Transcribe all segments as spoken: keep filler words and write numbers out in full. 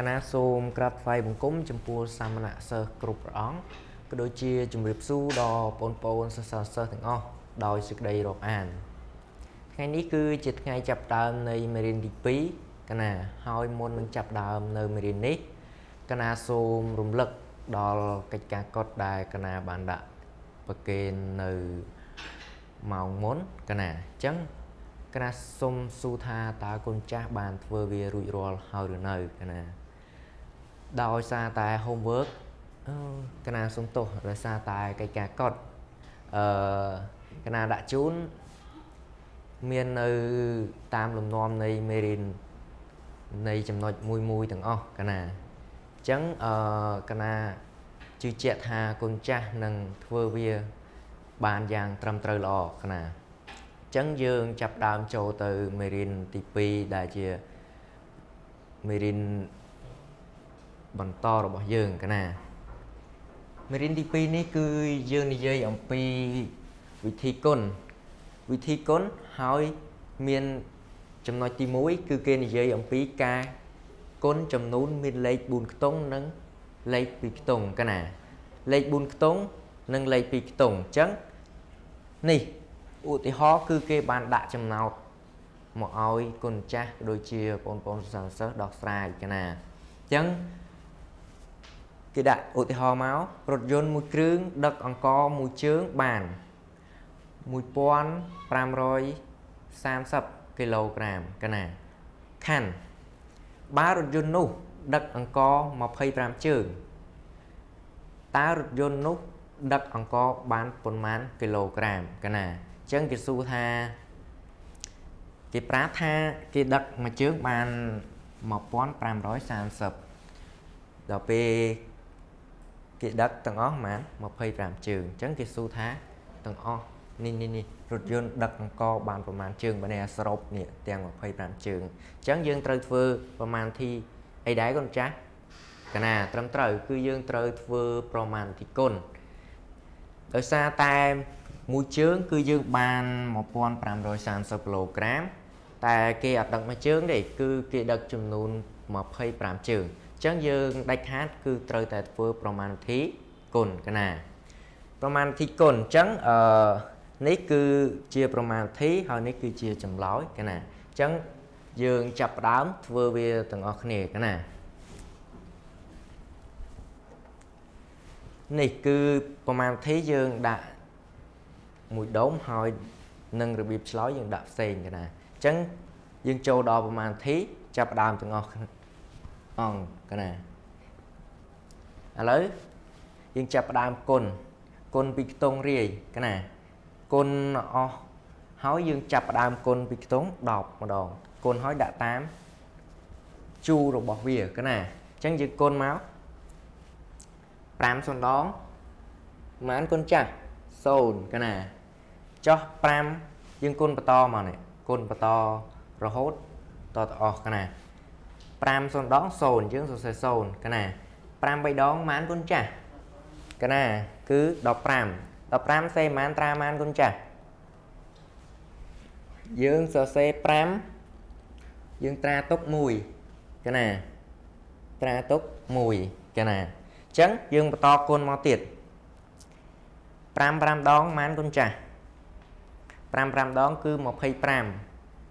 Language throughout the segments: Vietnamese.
Cana xôm cặp phai bông cúng chấm pua xăm nạ sơ cụp rón cứ đối chia chấm rệp su đò pon pon sơ sơ sơ thằng o đòi sực đầy rộp an ngày ní cứ chật ngày chập đàm nơi miền Tây Pí Cana hai môn mình chập đàm nơi miền Ní Cana xôm rùng lực đò cách cả cột đài Cana bàn đạ bậc kênh nơi màu muốn Cana trắng Cana xôm su tha ta con cha bàn vừa về rủi ro hào được nơi Cana đòi xa tài hôm vớt Cana xôm tổ đòi xa tài cách cả cột Cana đã chốn miền nơi tam lùm nom nơi miền nơi chấm nói mùi mùi thằng o Cana chẳng uh, Cana chữ chẹt hà con cha nâng thưa bia bàn giang trầm trời lò Cana chẳng dương chập đàm châu từ miền tipi đại chia miền bần to rồi bỏ dương Cana miền tipi này cứ dương đi dây ông pi vị thi con vị thi con hỏi miền chấm nói ti mũi cứ kia đi dây ông pi ca con chấm nôn miền lệ bùn tông nâng lệ bị tông Cana lệ bùn tông nâng lệ bị tông trắng nì ủa thì họ cứ kê bàn đã chấm nào mà ôi con cha đôi chia con con sản xuất đọc sai Cana trắng cái đại ủa thì họ máu rột dồn mùi trứng đực ăn co mùi trứng bàn mùi pon pram rồi sam sập kg Cana khăn ba rút dồn nụ đặc ăn co mà phê pram trường ta rút dồn nụ đặc ăn co bán bốn mán kg Cana chân cái su tha cái prá tha cái đặc mà trước bàn một pon pram rối sàn sập đó về cái đặc tầng ó mán mà phê pram trường chân cái su tha tầng ó nì nì nì rút dồn đặc ăn co bán bốn mán trường bên này sập nè tiền mà phê pram trường chân dương trời phơ bốn mán thì ấy đấy con trá Cana trầm trời cứ dương trời vừa proman thì con ở xa tay mũi chướng cứ dương bàn một con pram rồi sàn sập lô gram tại kia ở đằng mà chướng để cứ kia đợt chùm nôn mà phê pram trường chướng dương đạch hát cứ trời tại vừa proman thì con Cana proman thì con chướng ở nấy cứ chia proman thì hồi nấy cứ chia chùm lói Cana chướng dương chập đám vừa về từng ở khné cái này này cứ proman thấy dương đã mùi đốm hồi nâng rồi bịp lói dương đạp sen cái này chấn dương châu đo proman thấy chập đám từng ở on cái này à lấy dương chập đám côn côn bị tông rì cái này côn o hói dương chập đám côn bị tống đọc mà đòn côn hói đã tám chu rồi bỏ về cái này chẳng như côn máu pram son đó mà ăn con chả sồn cái này cho pram nhưng côn bà to mà này côn bà to rồi hốt to to cái này pram son đó sồn chứ không sẽ sồn cái này pram bay đó mà ăn con chả cái này cứ đọc pram đọc pram xe mà ăn tra mà ăn con chả dương sơ xe pram dương tra tốc mùi cái này tra tốc mùi cái này chấn dương to con mau tiệt pram pram đón mán con trà pram pram đón cứ một hay pram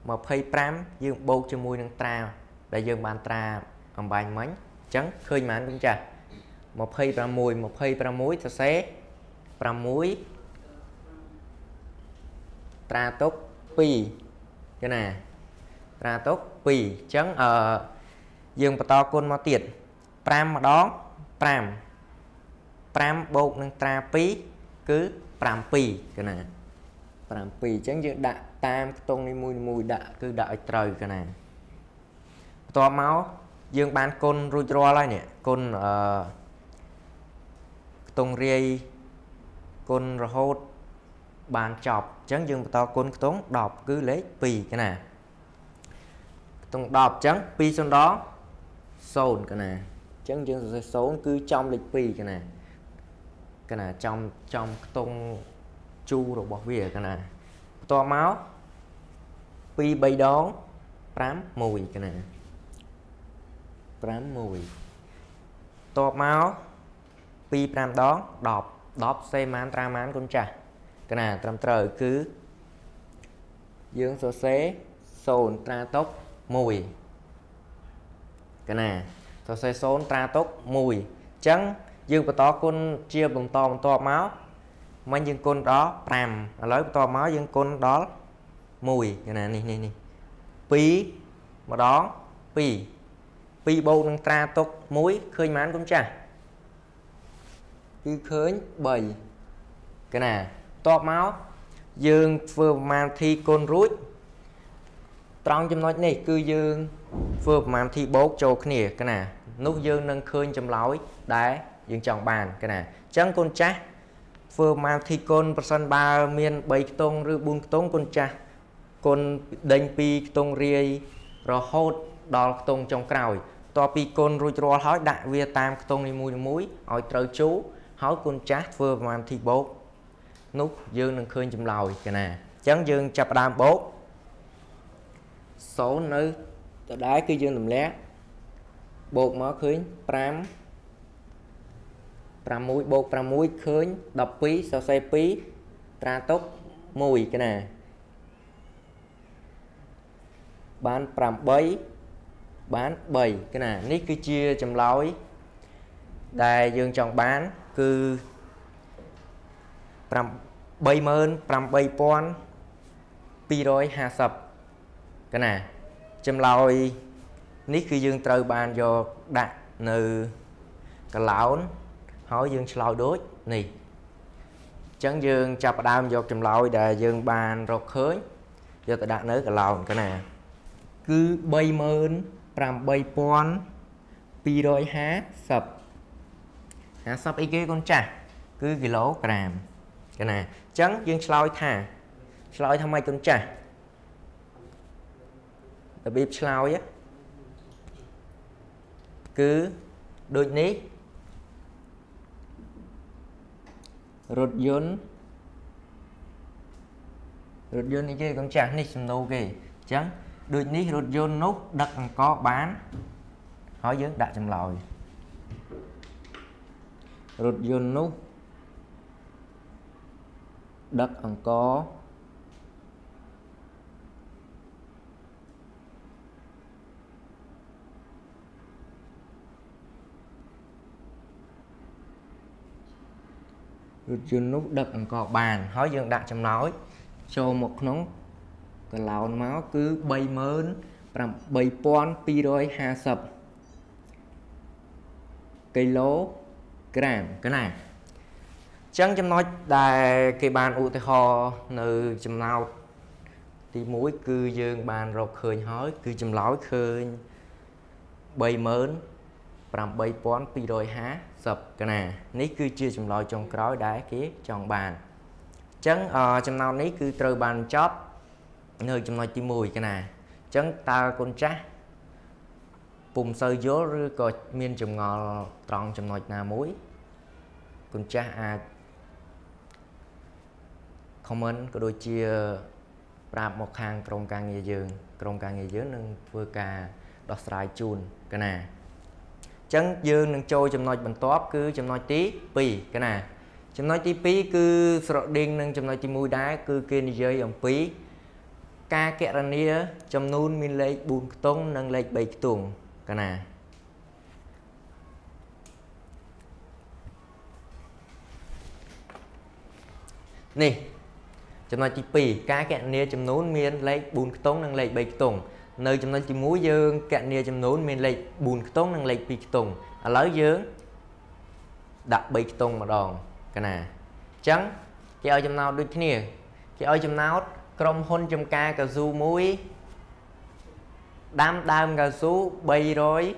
một hay pram dương bột cho mùi nâng tra đại dương bàn tra bằng bàn mánh chấn khơi mán con trà một hay pram mùi một hay pram muối sơ xé pram muối tra tốc pi cái này ra tốt vì chấn ở dương bà to con mau tiệt pram mà đó pram pram bột nâng tra pí cứ pram pì cái này pram pì chấn dương đạ tam tông đi mùi mùi đạ cứ đợi trời cái này to máu dương bán con rui ro lại nè con uh, tông ri con rồi hốt bàn chọc chấn dương bà to con tốn đọc cứ lấy pì cái này tông đọc trắng pi xong đó sồn cái này trắng dương số cứ trong lịch pi cái này cái này trong trong tông chu rồi bỏ về cái này to máu pi bay đón pram mùi cái này mười tọp máu pi pram đó đọc đọc xe mán tra mán con trà cái này tầm trời cứ dưỡng số xế sồn tra tốc mùi cái này số xế sồn tra tốc mùi chẳng dương bà to con chia bằng to bằng to máu mấy dương con đó pram lấy to máu dương con đó mùi cái này nè nè nè pi mà đó pi pi bô nâng tra tốc muối khơi mán con trà cứ khơi bầy cái này to máu dương vừa màn thi con rút trong chấm nói này cứ dương vừa màn thi bố cho cái này nút dương nâng khơi chấm lối đấy dương trọng bàn cái này chẳng con cha vừa màn thi con person ba miền bảy tông rư buông tông con cha con đánh pi tông riêng rồi hốt đó tông trong cào to pi con rút rồi hỏi đại vía tam tông đi mùi mũi hỏi trời chú hỏi con cha vừa màn thi bố nút dương nâng khơi chùm lòi cái nè chẳng dương chập đam bố số nữ đá cứ dương tùm lé bột mở khơi pram pram mũi bột pram mũi khơi đọc phí sao xe phí tra tốc mùi cái nè bán pram bấy bán bầy cái nè nít cứ chia chùm lòi đài dương chọn bán cứ bay mơn pram bay pon pi rồi hà sập cái nè chấm lòi nít khi dương trời bàn do đặt nừ cái lão hỏi dương lòi đối này chẳng dương chập đam do chấm lòi để dương bàn rồi khơi do ta đặt nới cái lão cái nè cứ bay mơn pram bay pon pi rồi hà sập hà sập ý kia con trả cứ cái lỗ pram cái này chẳng dương soi thả soi tham ai con trả tập bếp soi á cứ đôi ní rụt yến rụt yến này chơi con trả này xem đâu kì chẳng đôi ní rụt yến nút đặt có bán hỏi dướng đã chầm lòi rụt yến nút đất ăn có dương nút đất ăn có bàn hỏi dương đã chấm nói cho một nón cái lão máu cứ bay mơn làm bay pon pi đôi hà sập cây lố gram cái này chẳng chấm nói đại cái bàn ủ tây ho nơi chấm nào thì mũi cư dương bàn rọc khơi hói cư chấm lói khơi bay mớn làm bay pón pi đôi há sập cái nè ní cư chia chấm lói trong cõi đá kia trong bàn chẳng uh, chấm nào ní cư trời bàn chót nơi chấm nói ti mùi cái nè chẳng ta con trá vùng sơ gió rư cột miên chấm ngò tròn chấm nói nà mũi con trá à comment có đôi chia ra một hàng trong càng nghề dương trong càng nghề dương nâng vừa cả đọc sài chun cái nè chẳng dương nâng trôi chấm nói bằng top cứ chấm nói tí pi cái nè chấm nói tí pi cứ sọ đinh nâng chấm nói tí mũi đá cứ kia dưới ông pi ca kẹt ra nia chấm nôn min lấy bùn tông nâng lấy bảy tuồng cái nè này chấm nói chỉ pì cá cạn nia chấm nốn miên lấy bùn tông năng lấy bảy tùng nơi chấm nói chỉ muối dương cạn nia chấm nốn miên lấy bùn tông năng lấy bảy tùng à lỡ dương đặt bảy tùng mà đòn cái nè trắng cái ở chấm nào đôi thế này cái ở chấm nào crom hôn chấm ca cà du muối đam đam cà su bay rồi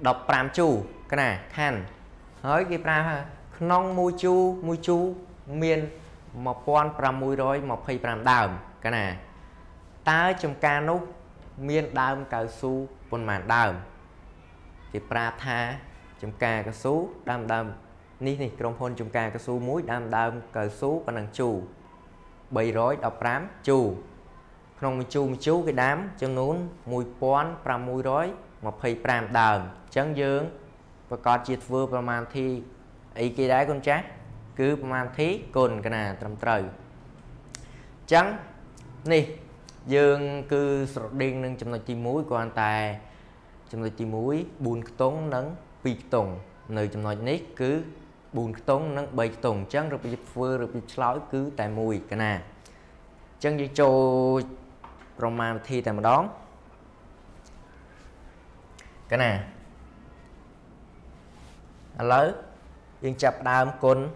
đọc pram chu cái nè khan hỡi cái pram non muối chu muối chu miên một con pram mùi rồi một hay pram đàm cái nè ta trong ca nút miên đàm cao su con màn đàm thì pra tha trong ca cao su đàm đàm ní này trong hôn trong ca cao su muối đàm đàm cao su và năng chù bầy rối đọc pram chù không chù chú cái đám cho nún mùi con pram mùi rối một phẩy năm đờm chấn dương và có chiếc vừa bà màn thi ý kỳ đáy con chắc cứ bà màn thi còn cái này trầm trời chấn này dương cứ sổ điên nâng châm nội tí mũi của anh ta châm nội tí mũi bùn tốn nâng bị tổn nơi châm nội nít cứ bùn tốn nâng bị tổn chấn rồi bị vừa rồi bị lói cứ tại mùi cái này chấn dương cho bà màn thi tại một đón cái này lớn yên chập đam côn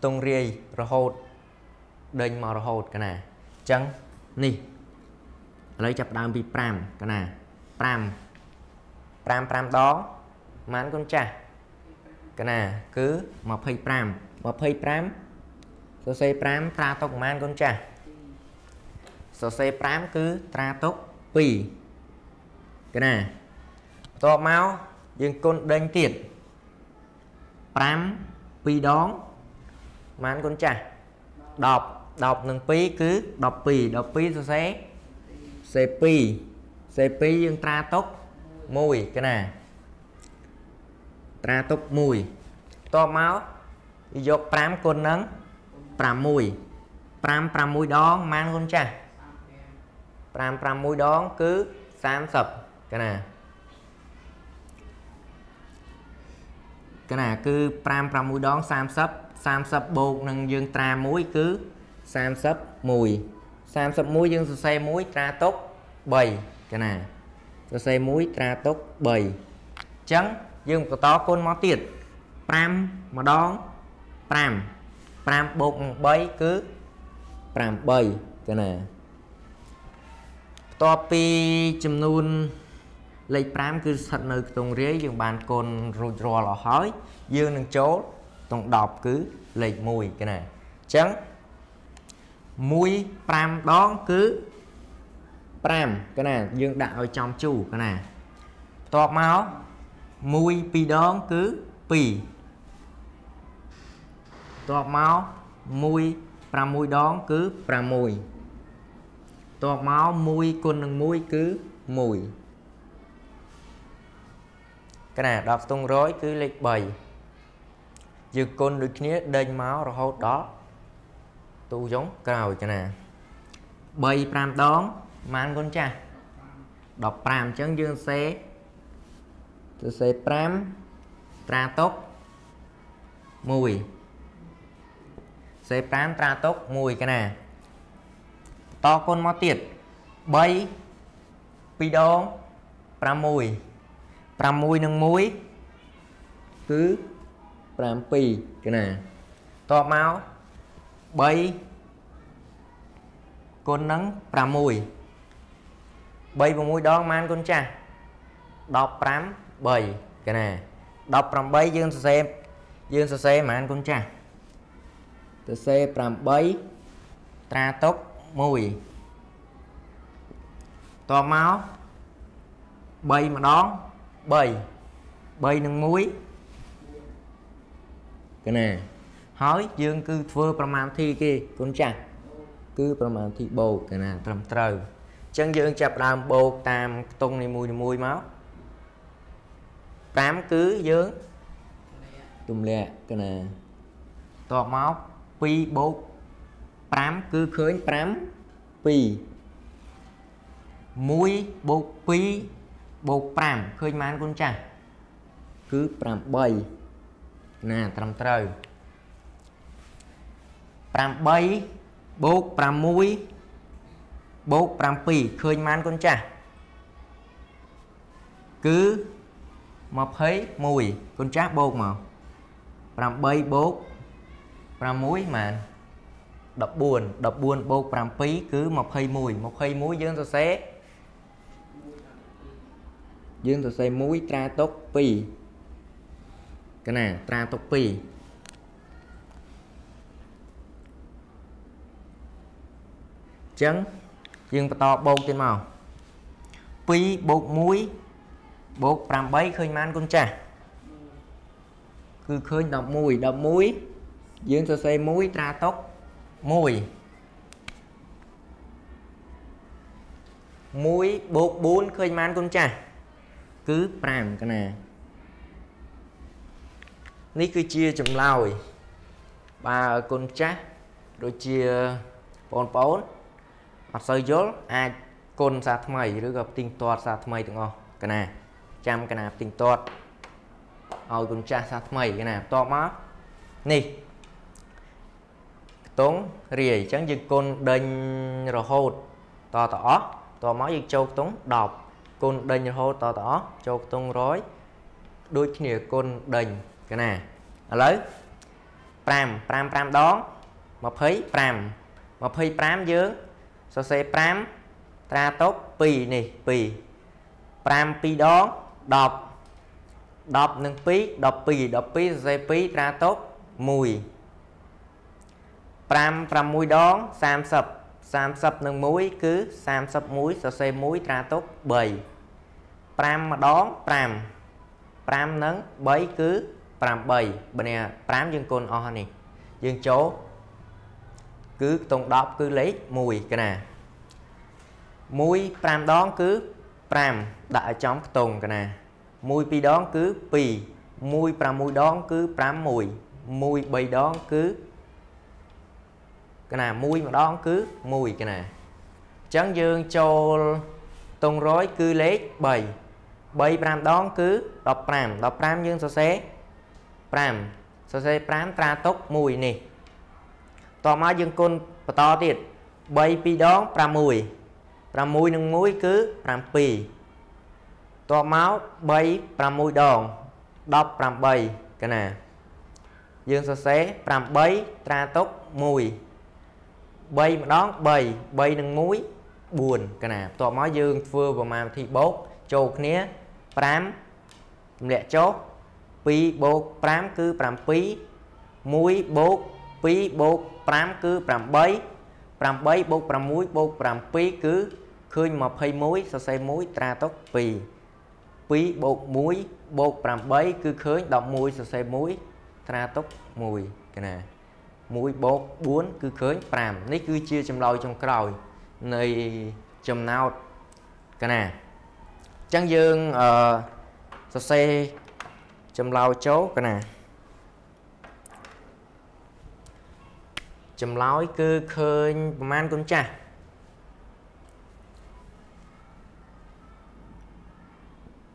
tung ri rồi hột đền màu rồi hột cái này trắng nì lấy chập đam bị pram cái này pram pram pram đó mán con cha cái này cứ một hơi pram một hơi pram số xe pram tra tốc mán con cha số xe pram cứ tra tốc pì cái này to máu nhưng con đánh tiệt pram pi đón mán con cha đọc đọc nâng pi cứ đọc pi đọc pi rồi xé xê pi xê pi nhưng tra tốc mùi cái này tra tốc mùi to máu dọc pram con nắng pram mùi pram pram mùi đón mán con cha pram pram mùi đón cứ xám sập cái này cái này cứ pram pram mũi đón sam sấp sam sấp bột nâng dương tra mũi cứ sam sấp mùi sam sấp mũi dương xe mũi tra tốc bầy cái này xe mũi tra tốc bầy chấn dương có to con mó tiệt pram mà đón pram pram bột bầy cứ pram bầy cái này to pi chùm nôn lấy pram cứ thật nơi tông rễ dương bàn côn rồi rò lò hói dương nâng chỗ tông đọc cứ lấy mùi cái này chấn mùi pram đón cứ pram cái này dương đạo ở trong chủ cái này to máu mùi pi đón cứ pì to máu mùi pram mùi đón cứ pram mùi to máu mùi côn nâng mùi cứ mùi cái này đọc tung rối cứ lịch bầy dư côn được nghĩa đênh máu rồi hốt đó tu giống cào cái này bầy pram đón mang con cha đọc pram chấn dương xe từ xe pram tra tốc mùi xe pram tra tốc mùi cái này to con mó tiệt bầy pi đón pram mùi pram mùi nâng mùi cứ pram pi cái này to máu bầy con nắng pram mùi bầy và mùi đón mang con cha đọc pram bầy cái này đọc pram bầy dương xem dương xem mà ăn con cha từ xe pram bầy tra tốc mùi to máu bầy mà đón bầy bầy nâng muối cái này hỏi dương cư thưa pram thi kia con cha cứ pram thi bồ cái này trầm trời chân dương chập làm bồ tam tung này mùi mùi máu tám cứ dương tùm lẹ cái này to máu pi bồ tám cứ khởi tám pi muối bồ pi bột pram khơi mán con cha cứ pram bay nè trầm trời pram bay bột pram mũi bột pram pì khơi mán con cha cứ mập thấy mùi con cha bột mà pram bay bột pram mũi mà đập buồn đập buồn bột pram pí cứ mập thấy mùi mập thấy mũi dương tôi xé dương tôi xây mũi tra tốc pi cái này tra tốc pi chấn dương to bột trên màu pi bột muối bột pram bấy khơi man con cha cứ khơi đọc mùi đọc muối dương tôi xây mũi tra tốc mùi muối bột bún khơi man con cha cứ pram cái nè ní cứ chia chùm lao ba con chát rồi chia bốn bốn mặt sợi dốt ai con xa thầm mày rồi gặp tinh toát xa thầm mày đúng không cái nè chăm cái nè tinh toát rồi con chát xa thầm mày cái nè to mát ní tốn rìa chẳng dừng con đênh rồi hột to tỏ to máu dừng châu tốn đọc con đành hô to tỏ cho tung rối đôi kia con đành cái nè lấy pram pram pram đó mà thấy pram mà thấy pram dướng so xe pram tra tốt pì này pì pram pì đó đọc đọc nâng pí đọc pì đọc pí xe pí tra tốt mùi pram pram mùi đó sam sập sam sập nâng muối cứ sam sập muối so xe muối tra tốt bảy pram mà đón pram pram nâng bảy cứ pram bảy bên này pram dương côn o này dương chỗ cứ tông đọc cứ lấy mùi cái nè muối pram đón cứ pram đại trong tùng cái nè mùi pi đón cứ pì mùi pram mùi đón cứ pram mùi mùi bảy đón cứ cái nè mùi mà đón cứ mùi cái nè trấn dương cho tông rối cứ lấy bảy bảy pram đón cứ đọc pram đọc pram dương so xé pram so xé pram tra tốc mùi nè to má dương côn và to tiệt bảy pi đón pram mùi pram mùi nâng muối cứ pram pi to máu bảy pram mùi đòn đọc pram bảy cái nè dương so xé pram bảy tra tốc mùi bay mà đón bay bay nâng muối buồn cái nè tọa máu dương vừa và mà thì bốt chột nía pram lẹ chốt pi bốt pram cứ pram pi muối bốt pi bốt pram cứ pram bay pram bay bốt pram muối bốt pram pi cứ khơi mà phây muối sao xây muối tra tốc pi pi bốt muối bốt pram bay cứ khơi đọc muối sao xây muối tra tốc mùi cái nè mũi bột bốn cứ khơi pram nấy cứ chia trong lôi trong còi nơi chầm nào cái nè trắng dương ở uh, xe chầm lôi chấu cái nè chầm lôi cứ khơi man con cha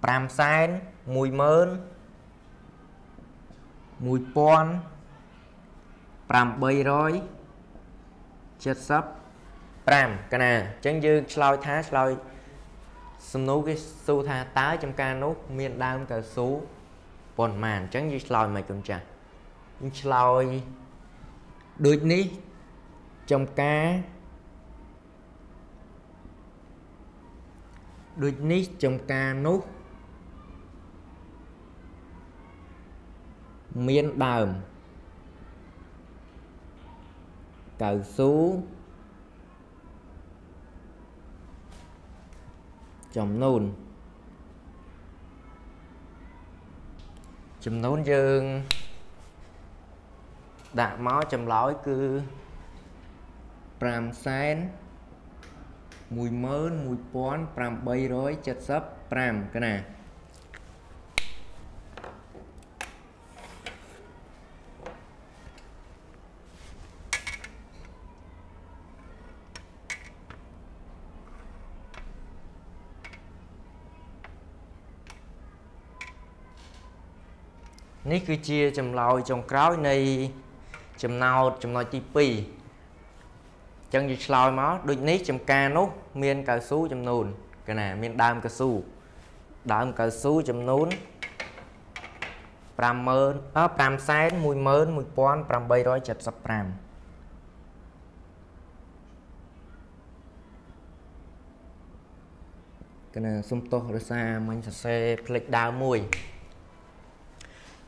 pram sen mùi mơn mùi pon pram bay rồi chết sắp pram cái nè chẳng dư lôi thá lôi xâm nú cái su tha tái trong ca nút miền đam cả số bồn màn chẳng dư lôi mày cũng chả lôi đuổi ní trong cá đuổi ní trong ca nút miền đam cào số chấm nôn chấm nôn dương đã máu chấm lói cứ pram sen mùi mớn mùi pón pram bay rối chật sấp pram cái nè ní cứ chia chầm lòi chầm cõi này chầm nào chầm lòi tivi chẳng như lòi máu đôi ní chầm ca nốt miên cao su chầm nôn cái này miên đam cao su đam cao su chầm nôn pram mơn á pram sen mùi mơn mùi pon pram bay rối chật sập pram cái này sum to rồi xa mình sẽ xe plek đào mùi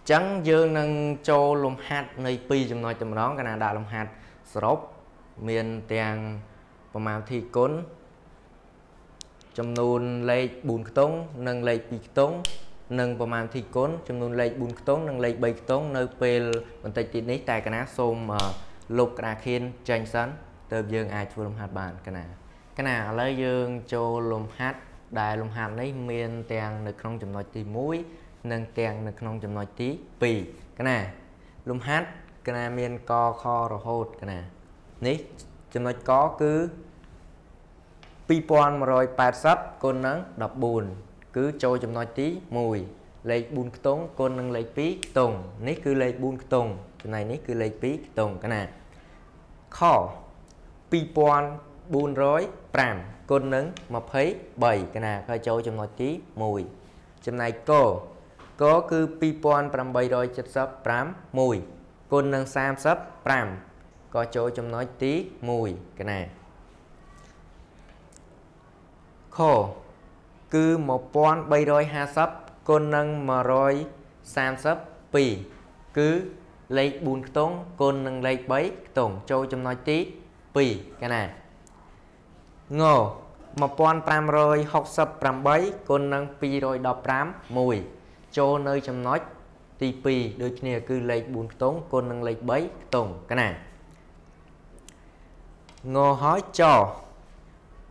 chẳng dương nâng cho lùm hạt nơi pi trong nói chấm đó cái nào đã lùm hạt srop miền tiền và màu thì cốn chấm nôn lấy bùn tốn nâng lấy bị tốn nâng và màu thì cốn chấm nôn lấy bùn tốn nâng lấy bị tốn nơi pi mình tay tin đấy tại cái ná xôm lục ra khiên tranh sẵn từ dương ai cho lùm hạt bàn cái nào cái nào lấy dương cho lùm hạt Đại lồng hàn đấy miền tiền được không chấm nói tí mũi nâng tiền được không chấm nói tí pì cái này lồng hát cái này miền co kho rồi hột cái này ní chấm nói có cứ pipon rồi bạt sắt con nắng đập bùn cứ trôi chấm nói tí mùi lấy bùn tốn con nâng lấy pí tùng ní cứ lấy bùn tùng chỗ này ní cứ lấy pí tùng cái này kho pipon bùn rối pram côn nứng mập thấy bảy cái nào coi trôi trong nói tí mùi trong này cô có cứ pipon pram bảy rồi chất sấp pram mùi côn nâng sam sấp pram coi trôi trong nói tí mùi cái này khô cứ một pon bảy rồi hai sấp côn nâng mà rồi sam sấp pì cứ lấy bùn tốn côn nâng lấy bấy tổn trôi trong nói tí pì cái này ngô một pon pram rồi học sập pram bấy con nâng pi rồi đọc pram mùi cho nơi trong nói ti pi đôi kia cứ lấy bún tốn con nâng lấy bấy tổng cái này ngô hỏi cho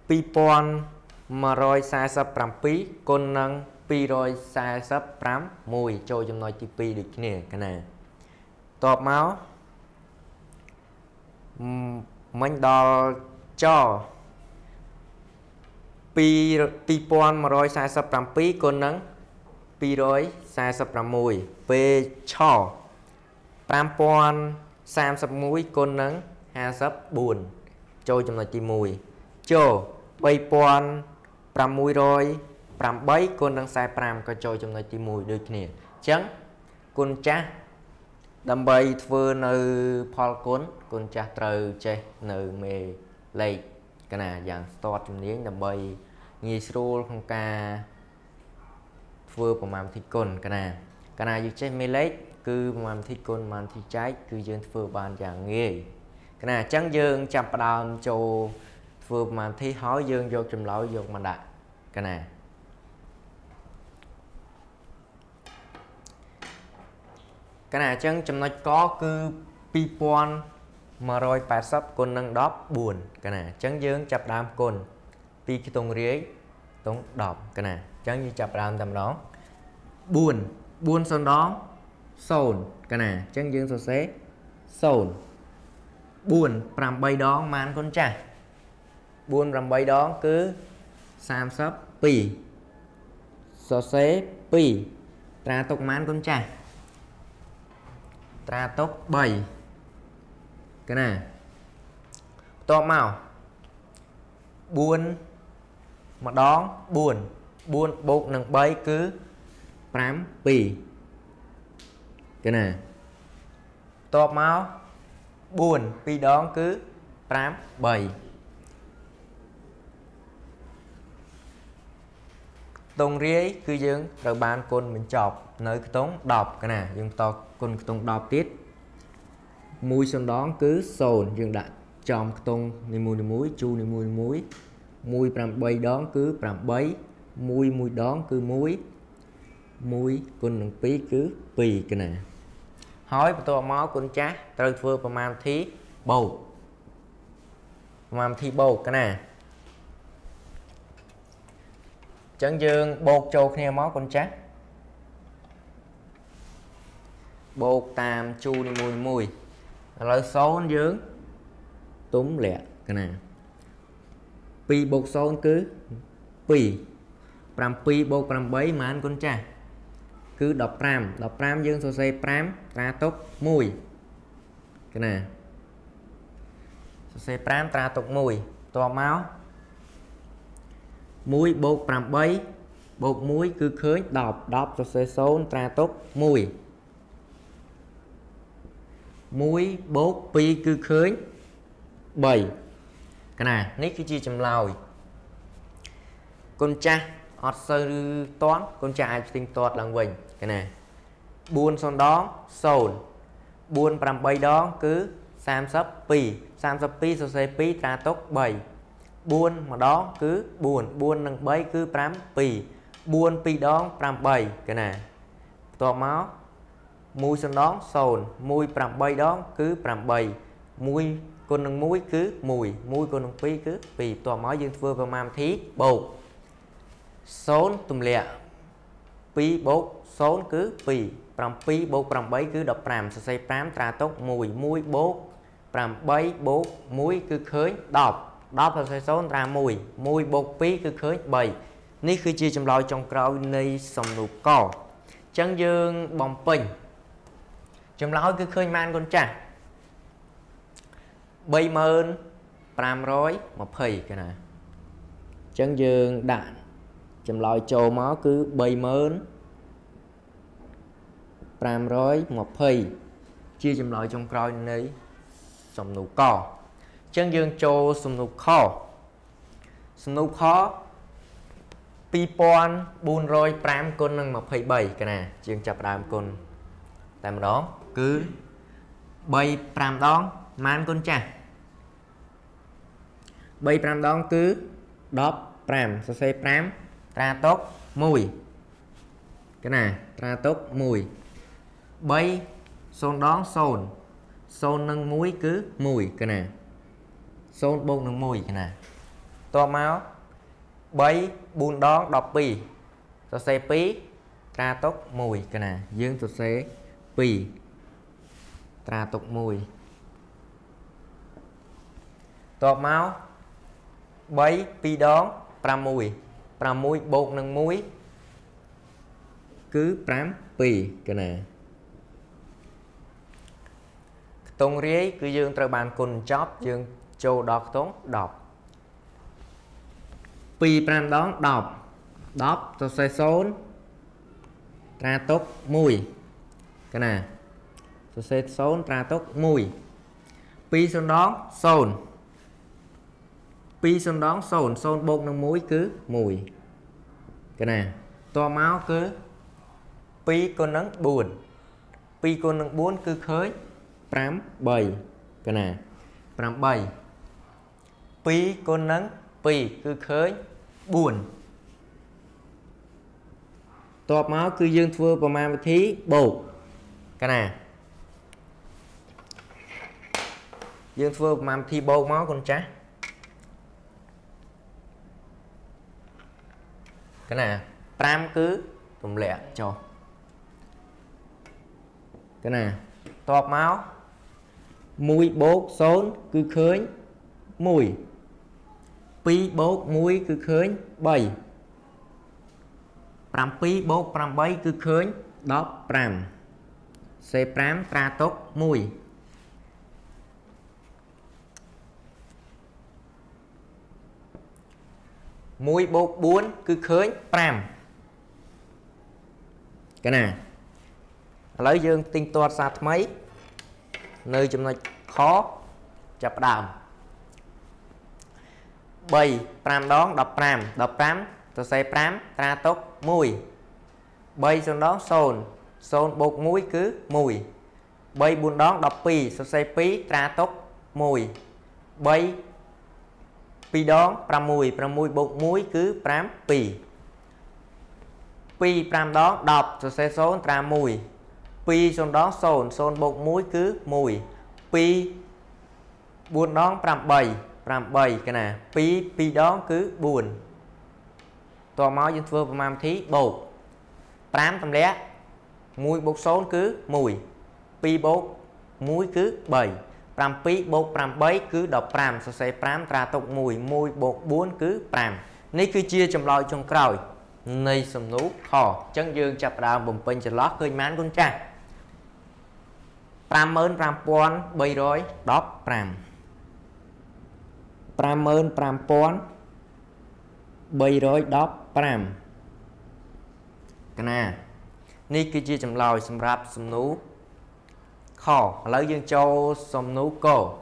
pi pon mà rồi sai sập pram pi con nâng pi rồi sai sập pram mùi cho trong nói ti pi đôi kia cái này tọp máu mình đo cho pi pi pon mà rồi sai sập pram pi con nắng pi rồi sai sập pram mùi về cho pram pon sam sập mũi con nắng ha sập buồn trôi trong là chi mùi cho bay pon pram mùi rồi pram bấy con nắng sai pram coi trôi trong là chi mùi được nè chấn con cha đâm bay vừa nơi pol con con cha từ che nơi mề lệ cái này dạng start trong tiếng đầm bay nghe sôi không ca vừa của màm thịt cồn cái này cái này dưới mê lấy cứ màm thịt cồn màm thịt trái cứ dưới vừa bàn dạng nghe cái này trắng dương chạm đàm cho vừa màm thịt hói dương vô chùm lão vô màn đại cái này cái này trắng chùm nói có cứ pipon mà rồi phải sắp con nâng đóp buồn cái này chẳng dưỡng chập đam con pi cái tông rưới tông đọc cái này chẳng như chập đam tầm đó buồn buồn sơn đó sồn cái này chẳng dưỡng sổ xế sồn buồn pram bay đó man con trai buồn pram bay đó cứ sam sắp pi sổ xế pi tra tốc man con trai tra tốc bảy cái này to màu buồn mà đó buồn buồn bột nâng bay cứ pram pì cái này to màu buồn pi đó cứ pram bảy tông rưới cứ dưỡng rồi bàn con mình chọc nơi cái tống đọc cái này dùng to con tông đọc tiết mùi xong đó cứ sồn dừng đại chòm tông ni mùi ni muối chu ni mùi ni muối mùi pram bay đó cứ pram bấy mùi mùi đó cứ muối mùi con nâng pí cứ pì cái này hỏi tôi máu con chá tôi vừa và màm thí bầu màm thí bầu cái này chẳng dương bột trâu khe máu con chá bột tàm chu ni mùi mùi lời số anh dưỡng túm lẹ cái này pi bột số anh cứ pi pram pi bột pram bấy mà anh con cha cứ đọc pram đọc pram dưỡng số xe pram tra tốc mùi cái này số xe pram tra tốc mùi to máu muối bột pram bấy bột muối cứ khới đọc đọc số xe số tra tốc mùi muối bột pi cứ khới bảy cái này nít cứ chia chầm lòi con cha ọt sơ toán con cha ai tinh toán là mình cái này buôn son đó sồn buôn pram bay đó cứ sam sấp pi sam sấp pi so xe pi tra tốc bảy buôn mà đó cứ buồn buôn nâng bấy cứ pram pi buôn pi đó pram bảy cái này to máu mùi xong đó sồn mùi pram bay đó cứ pram bay mùi con nâng mũi cứ mùi mùi con nâng phí cứ vì tòa máu dương thưa và mam thí bột Số tùm lẹ Pi bố số cứ Pi Pram pi bố pram bấy cứ đọc pram Sẽ xây pram tra tốt mùi mùi bố Pram bấy bố mùi cứ khơi đọc Đọc sẽ xây số tra mùi mùi bố pi cứ khơi bầy Ní khi chia châm lôi trong cầu này xong nụ cổ Chân dương bóng bình châm lôi cứ khơi man con chả Bây mơn pram rối mà phì cái này Chân dương đạn châm lôi châu máu cứ bây mơn pram rối mà phì chia châm lôi trong cầu này xong nụ cổ Chân dương châu xong nụ khó Xong nụ khó Pi pon bun roi pram con nâng mập hay bảy cái nè chương chập đàm con tam đó cứ bay pram đón man con cha bay pram đón cứ đóp pram sẽ xây pram tra tốt mùi cái nè tra tốt mùi bay xôn đón xôn xôn nâng muối cứ mùi cái nè xôn bông nâng mùi cái nè to máu bay bún đón đọc pì tôi sẽ pí tra tốc mùi cái nè dương tôi sẽ pì tra tốc mùi tọt máu bay pi đón pram mùi pram mùi bột nâng muối cứ pram pì cái nè tông rễ cứ dương trời bàn cồn chóp dương châu đọc tốn đọc Pi pram đón đọc đọc tôi sẽ xôn tra tốt mùi cái nè tôi sẽ xôn tra tốt mùi pi xôn đón xôn pi xôn đón xôn xôn bột nâng muối cứ mùi cái nè to máu cứ pi con nắng buồn pi con nắng buồn cứ khơi pram bầy cái nè pram bầy pi con nắng pi cứ khơi buồn tọp máu cứ dương thua và mang thí bột cái nè dương thua và mang thí bột máu con trái cái nè pram cứ tùm lẹ cho cái nè tọp máu mùi bột xốn cứ khơi mùi pi bột muối cứ khơi bảy pram pi bột pram bảy cứ khơi đọc pram xe pram tra tốt mùi muối bột bốn cứ khơi pram cái nè lấy dương tinh toa xa mấy nơi chúng ta khó chập đàm bảy pram đón đọc pram đọc pram tôi sẽ pram tra tốt mùi bay xôn đón xôn xôn bột muối cứ mùi bay buôn đón đọc pi tôi sẽ pi tra tốt mùi bay pi đón pram mùi pram mùi bột muối cứ pram pi pi pram đón đọc tôi sẽ xôn tra mùi pi xôn đón xôn xôn bột muối cứ mùi pi buôn đón pram bảy pram bảy cái nè pi pi đón cứ buồn to máu dân thưa và mam thí bột pram tầm lé mùi bột số cứ mùi pi bột muối cứ bảy pram pi bột pram bảy cứ đọc pram so sánh pram tra tục mùi mùi bột bốn cứ pram này cứ chia chầm loi trong còi này sầm nú khò chân dương chập đào bùm pin chật lót khơi mán con cha pram ơn pram pon bay rồi đọc pram pram ơn pram pon bay rồi đọc pram cái nè ní cứ chia chầm lòi xâm rạp xâm nú khó lấy dương châu xâm nú cổ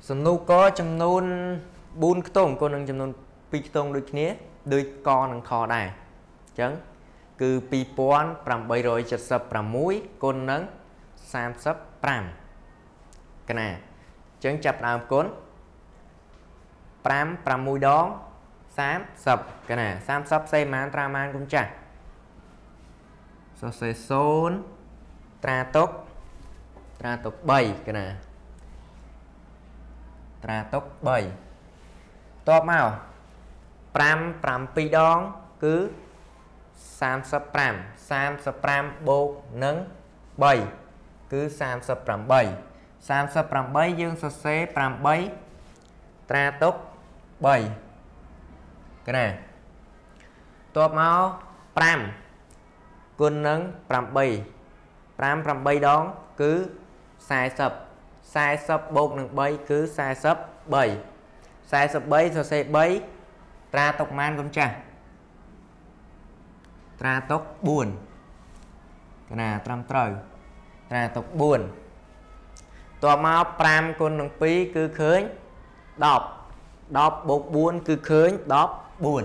xâm nú có châm nôn bún cái tông cô nâng châm nôn pi cái tông đôi kia đôi con nâng khó đài chấn cứ pi pon pram bay rồi chật sập pram mũi con nâng sam sập pram cái nè chấn chập đàm cốn pram pram mùi đón sám sập cái nè sám sập xây man tra man cũng chả so xây xôn tra tốc tra tốc bảy cái nè tra tốc bảy to màu Pram, pram pi đón cứ sam sập pram, sam sập pram bột nâng bảy cứ sam sập pram bảy, sam sập pram bảy dương sơ xế pram bảy, tra tốc bảy cái này, top máu pram, quân nâng pram bảy, pram pram bảy đón cứ sai sập, sai sập bột nâng bảy cứ sai sập bảy, sai sập bảy sơ xế bảy. Tra tốc man cũng chả tra tốc buồn cái nào trăm trời tra tốc buồn tòa máu pram con nông phí cứ khơi đọc đọc bột buồn cứ khơi đọc buồn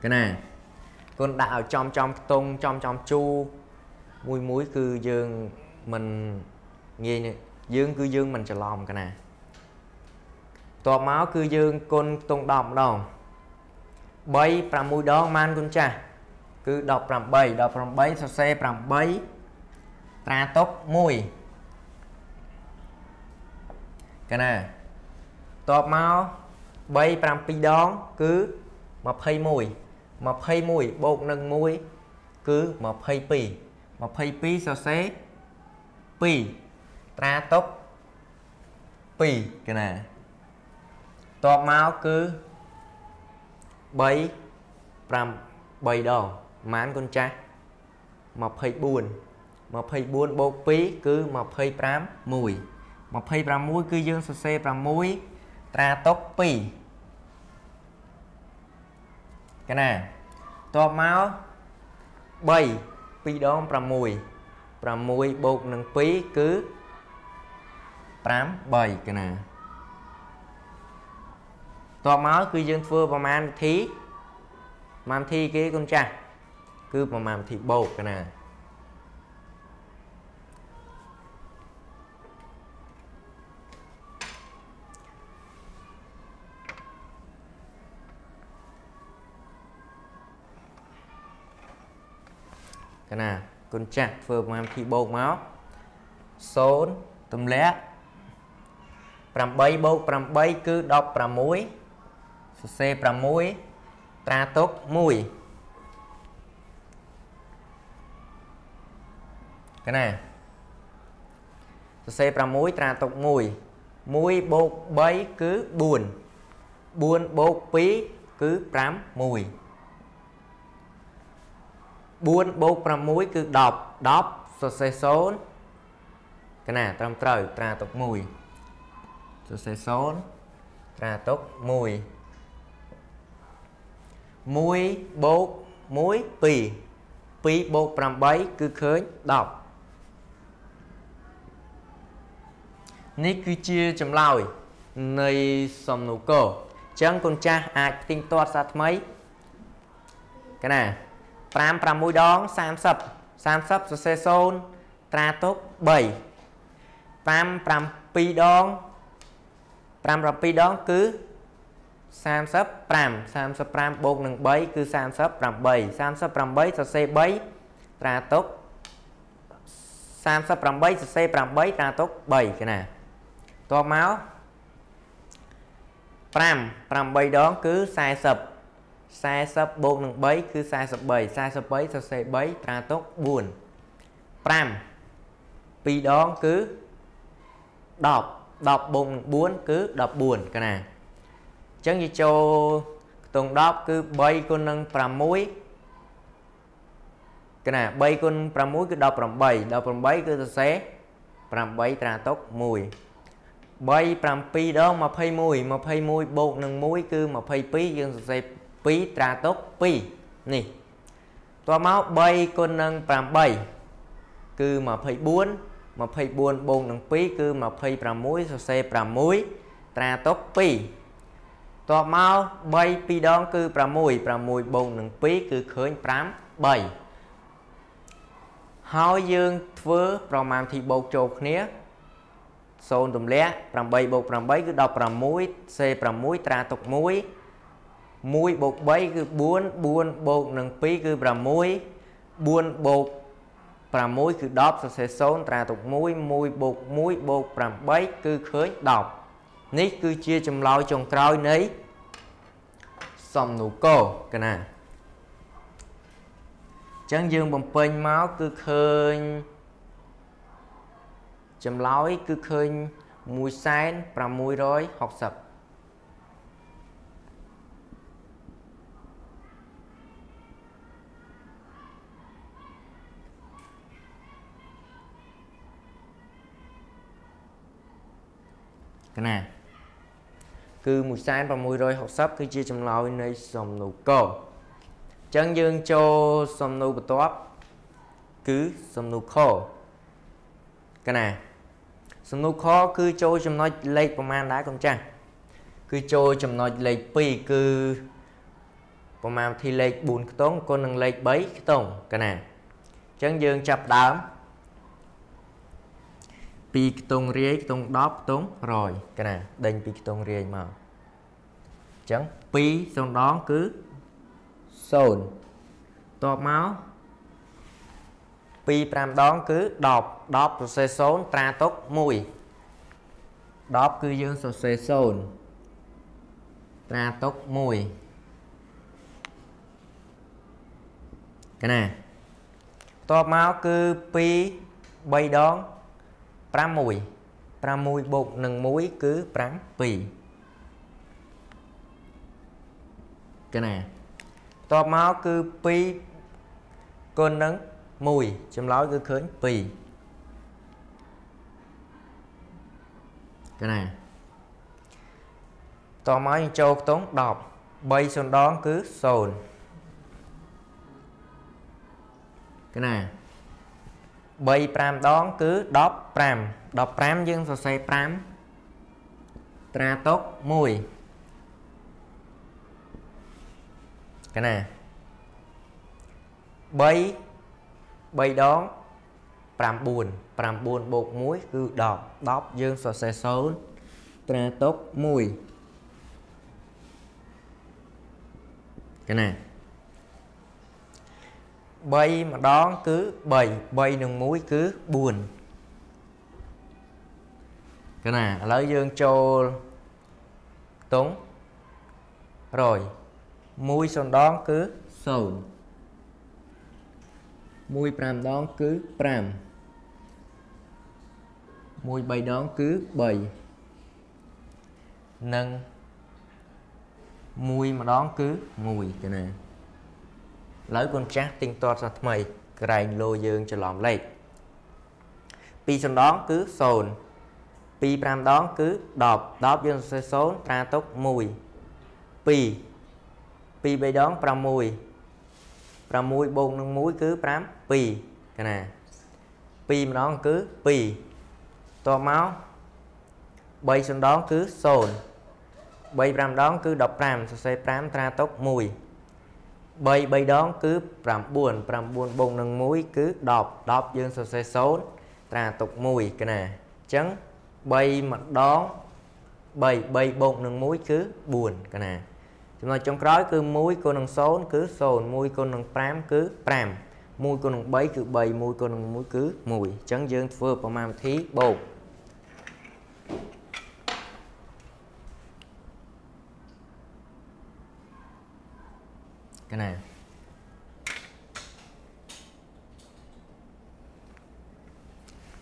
cái này con đạo trong trong tung trong trong chu mùi muối cứ dương mình nghe dương cứ dương mình sẽ lòng cái này tòa máu cư dương con tung đọc đồng bay pram mùi đó man con cha cứ đọc pram bay đọc pram bay sao xe pram bay tra tốc mùi cái này tòa máu bay pram pi đón cứ mập hay mùi mập hay mùi bột nâng mùi cứ mập hay pi mập hay pi sao xe pi tra tốc pi cái này tọp máu cứ bảy pram bảy đỏ mán con cha mập hay buồn mập hay buồn bột phí cứ mập hay pram mùi mập hay pram mùi cứ dương sơ xe pram mùi tra tốc pi cái này tọp máu bảy pi đỏ pram mùi pram mùi bột nâng phí cứ pram bảy cái này tòa máu cứ dân phưa và màn thí màn thí cái con cha cứ mà màn thí bột cái này cái này con cha phưa và màn thí bột máu số tùm lé pram bay bột pram bay cứ đọc pram muối xe pram muối tra tốt mùi cái này xe pram muối tra tốt mùi muối bột bay cứ buồn buồn bột phí cứ pram mùi buồn bột pram muối cứ đọc đọc xe số cái này trong trời tra tốt mùi số xe số tra tốt mùi muối bột muối pì pì bột pram bảy cứ khơi đọc ní cứ chia chấm lòi này sầm nụ cổ chẳng con cha ai tinh toát sát mấy cái này pram pram muối đón sam sập sam sập số xe xôn tra tốt bảy pram pram pi đón pram pram pi đón cứ sam sấp pram sam sấp pram bột nâng bảy cứ sam sấp pram bảy sam sấp pram bảy sao xe bảy tra tốt sam sấp pram bảy sao xe pram bảy tra tốt bảy cái này to máu pram pram bảy đón cứ sai sập sai sấp bột nâng bảy cứ sai sập bảy sai sấp bảy sao xe bảy tra tốt buồn pram pi đón cứ đọc đọc bột buồn cứ đọc buồn cái này chẳng như cho tuần đó cứ bay con nâng pram muối cái này bay con pram muối cứ đọc pram bảy đọc pram bảy cứ xé pram bảy tra tốc mùi bay pram pi đó mà phay mùi mà phay mùi bột nâng muối cứ mà phay pi dương xé pi tra tốc pi nè toa máu bay con nâng pram bảy cứ mà phay buôn mà phay buôn bột nâng pi cứ mà phay pram muối xé pram muối tra tốc pi tòa máu bay pi đón cứ pram mùi pram mùi bồn nâng pi cứ khơi pram bảy hói dương thưa pram màm thì bột chột nía xôn tùm lé pram bay bột pram bay cứ đọc pram mùi xe pram mùi tra tục mùi mùi bột bay cứ buôn buôn bột nâng pi cứ pram mùi buôn bột pram mùi cứ đọc xe xôn tra tục mùi mùi bột mùi bột pram bay cứ khơi đọc Này cứ chia chùm lao chồng trao này xong nụ cô cái này chẳng dương bằng bên máu cứ khơi chùm lao cứ khơi mùi sáng và mùi rối học sập cái này cứ mùi sáng và mùi rối học sắp cứ chia chùm lao này xong nụ cô chẳng dương cho xong nụ bật tóc cứ xong nụ khô cái này xong nụ khó cứ cho chùm nói lệch bằng màn đá không chăng cứ cho chùm nói lệch bì cứ bằng màn thì lệch bốn cái tông còn nâng lệch bấy cái tông cái này chẳng dương chập đám pi cái tông riêng cái tông đóp tông rồi cái này đánh pi cái tông riêng mà chẳng pi xong đó cứ sồn to máu pi pram đón cứ đọc đọc xe sốn tra tốc mùi đọc cứ dương sổ xe sồn tra tốc mùi cái này to máu cứ pi bay đón pram mùi pram mùi bột nâng muối cứ pram pi cái này to máu cứ pi côn nâng mùi chấm lói cứ khớn pì cái này to máy châu tốn đọc bay xôn đón cứ sồn cái này bay pram đón cứ đọc pram đọc pram dương sơ say pram tra tốc mùi cái này bay bay đón pram buồn pram buồn bột muối cứ đọc đọc dương sọ xe sốn tra tốc mùi cái này bay mà đón cứ bảy bay nâng muối cứ buồn cái này lấy dương cho tốn rồi muối xong đón cứ sồn mùi pram đón cứ pram mùi bay đón cứ bầy nâng mùi mà đón cứ mùi cái này lấy con trác tinh toát ra mày cạnh lô dương cho lòm lệch pi xong đón cứ sồn pi pram đón cứ đọp đọp dương xe số tra tốc mùi pi pi bay đón pram mùi pram mùi bồn nâng muối cứ pram pi cái này pi mà đón cứ pi to máu bay xong đón cứ sồn bay pram đón cứ đọc pram sơ xe pram tra tốc mùi bay bay đón cứ pram buồn pram buồn bồn nâng muối cứ đọc đọc dương sơ xe sốn tra tốc mùi cái này chấn bay mà đón bay bay bồn nâng muối cứ buồn cái này chúng ta trong cõi cứ muối cô nâng sốn cứ sồn muối cô nâng pram cứ pram muối cô nâng bấy cứ bầy muối cô nâng muối cứ mùi trắng dương vừa và màm thí bột cái này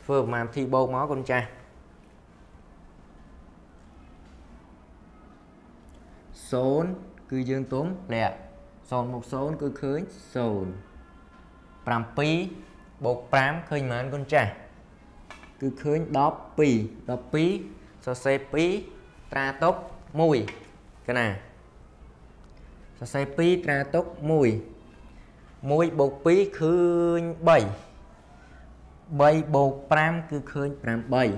vừa màm thí bột máu con trai sốn cứ dương tốn lẹ sồn một sốn cứ khơi sồn pram pi bột pram khơi màn con trai cứ khơi đóp pi đóp pi sơ xe pi tra tốc mùi cái này sơ xe pi tra tốc mùi mùi bột pi khơi bảy bảy bột pram cứ khơi pram bảy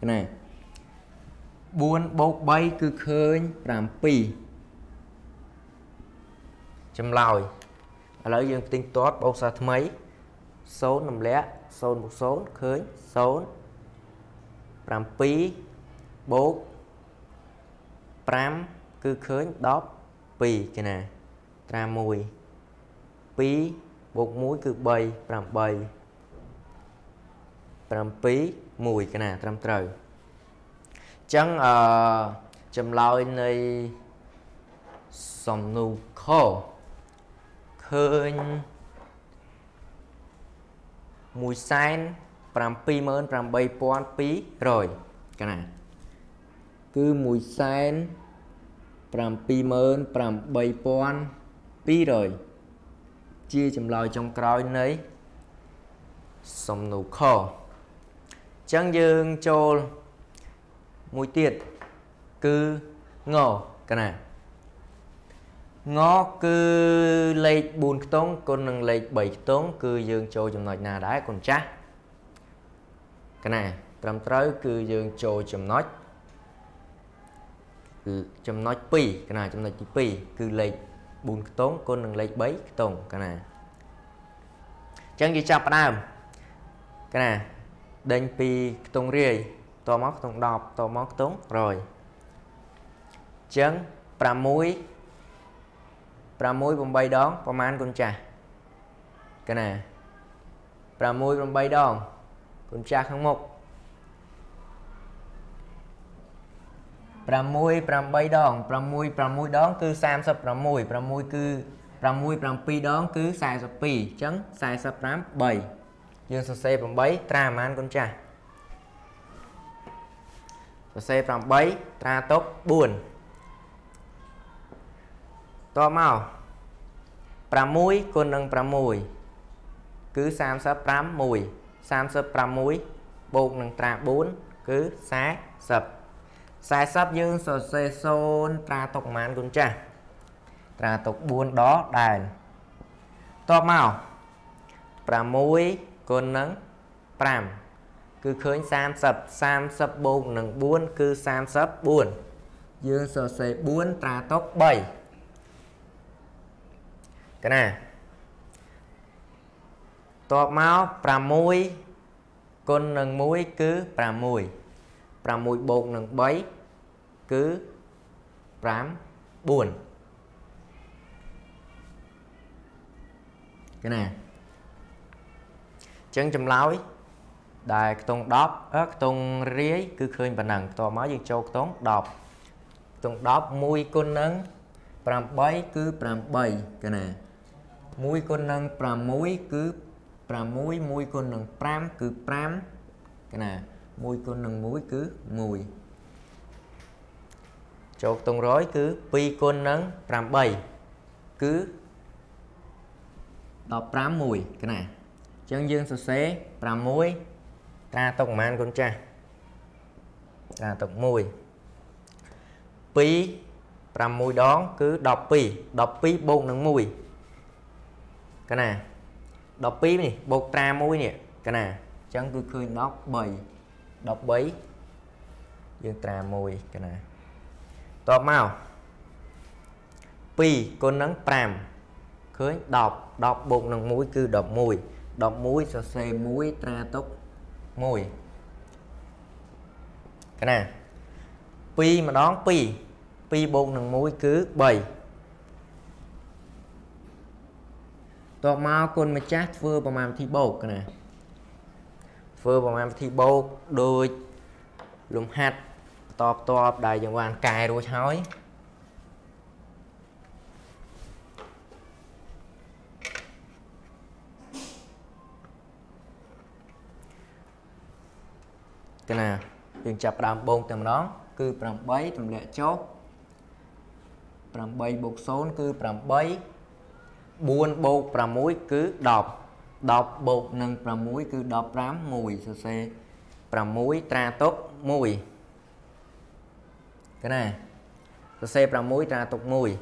cái này buôn bột bay cứ khơi pram pi chấm lòi lấy dương tinh toát bột sạch mấy số nằm lẽ số một số khơi số pram pi bột pram cứ khơi đóp pi cái này tra mùi pi bột muối cứ bay pram bay pram pi mùi cái này tram trời chẳng chấm lao nơi sầm nụ khô khơi mùi xanh pram pi mơn pram bay pon pi rồi cái này cứ mùi xanh pram pi mơn pram bay pon pi rồi chia chấm lao trong cõi nơi sầm nụ khô chẳng dừng trôi mùi tiệt cứ ngò cái này ngó cứ lấy bùn tốn còn nâng lấy bảy tốn cứ dương trôi chùm nói nà đá còn chắc cái này tầm tới cứ dương trôi chùm nói chùm nói pi cái này chùm nói pi cứ lấy bùn tốn còn nâng lấy bảy tốn cái này chẳng gì chạp đàm cái này đánh pi tốn rìa to móc tốn đọc to móc tốn rồi chẳng pram mũi pram mũi bông bay đón bông man con trà cái này pram mũi bông bay đón con trà không một pram mũi pram bay đón pram mũi pram mũi đón cứ sam sập pram mũi pram mũi cứ pram mũi pram pi đón cứ sai sập pi chấn sai sập pram bảy dương sơ xe pram bảy tra man con trà sơ xe pram bảy tra tốt buồn to màu pram mũi con nâng pram mũi cứ sam sập pram mũi sam sập pram mũi bột nâng tra bốn cứ sai sập sai sập dương sơ xe xôn tra tộc man con trà tra tộc buồn đó đàn to màu pram mũi con nâng pram cứ khởi sam sập sam sập bột nâng buồn cứ sam sập buồn dương sơ xe buồn tra tộc bảy cái này to máu pram mũi con nâng mũi cứ pram mũi pram mũi bột nâng bấy cứ pram buồn cái này chân chấm lói đài tông đóp ớt tông rưới cứ khơi và nặng to máu dương châu tốn đọc tông đóp mũi con nâng pram bảy cứ pram bảy cái này mũi con nâng pram mũi cứ pram mũi mũi con nâng pram cứ pram cái này mũi con nâng mũi cứ mùi chột tông rối cứ pi con nâng pram bảy cứ đọc pram mùi cái này chân dương sơ xế pram mũi ta tộc man con cha ta tộc mùi pi pram mũi đón cứ đọc pi đọc pi bột nâng mùi cái này đọc pi này bột tra mũi nè cái này chẳng cứ khơi đọc bảy đọc bảy dương tra mùi cái này to màu pi con nắng pram khơi đọc đọc bột nâng mũi cứ đọc mùi đọc mũi sơ xe mũi tra tốc mùi cái này pi mà đón pi pi bột nâng mũi cứ bảy to máu con mà chát vừa bằng màm thi bột cái này vừa bằng màm thi bột đôi lùm hạt tọp tọp đại dân quan cài đôi hói cái này đừng chập đàm bột tầm đó cứ bằng bấy tầm lệ chốt pram bay bột số cứ pram bay buôn bột pram muối cứ đọc đọc bột nâng pram muối cứ đọc pram mùi sơ xe pram muối tra tốt mùi cái này sơ xe pram muối tra tốt mùi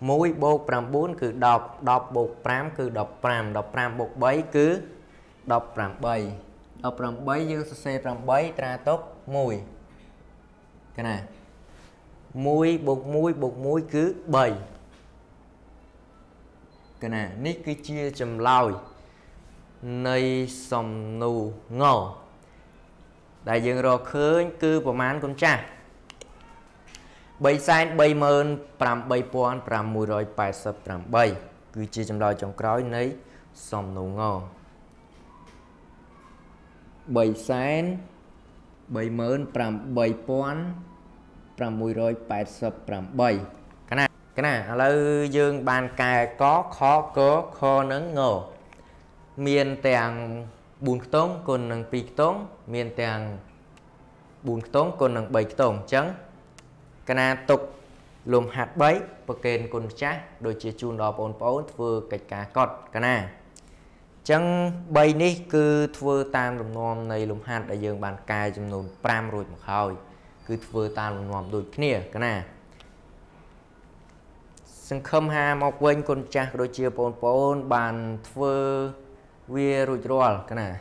muối bột pram bốn cứ đọc đọc bột pram cứ đọc pram đọc pram bột bấy cứ đọc pram bay đọc pram bay dương sơ xe pram bay tra tốt mùi cái này mũi bột mũi bột mũi cứ bảy cái này nít cứ chia chùm lòi nơi sầm nụ ngò đại dương rồi khơi cứ bò man con cha bảy san bảy mơn pram bảy pon pram mùi rồi bài sập pram bảy cứ chia chùm lòi trong cõi nơi sầm nụ ngò bảy san bảy mơn pram bảy pon pram mùi rồi bảy sập pram bảy cái này cái này là dương bàn cài có khó có khó nắng ngổ miền tàng bùn tốn còn nắng bị tốn miền tàng bùn tốn còn nắng bảy tốn chấn cái này tục lùm hạt bấy và kênh con chắc đôi chia chun đó bốn bốn vừa cách cá cọt cái này chẳng bay ní cứ vừa tam lùm ngon này lùm hạt đại dương bàn cài trong nồm pram rồi một hồi cứ vừa tam lùm ngon đôi kia cái này sân khâm ha mọc quên con chắc đôi chia bốn bốn bàn vừa vía rồi rồi cái này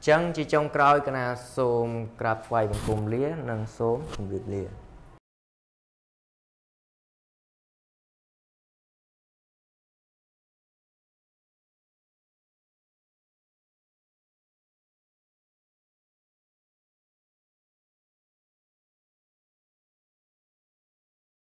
chẳng chỉ trong cõi cái này xôm cặp quay bằng cùng lía nâng xôm cùng lía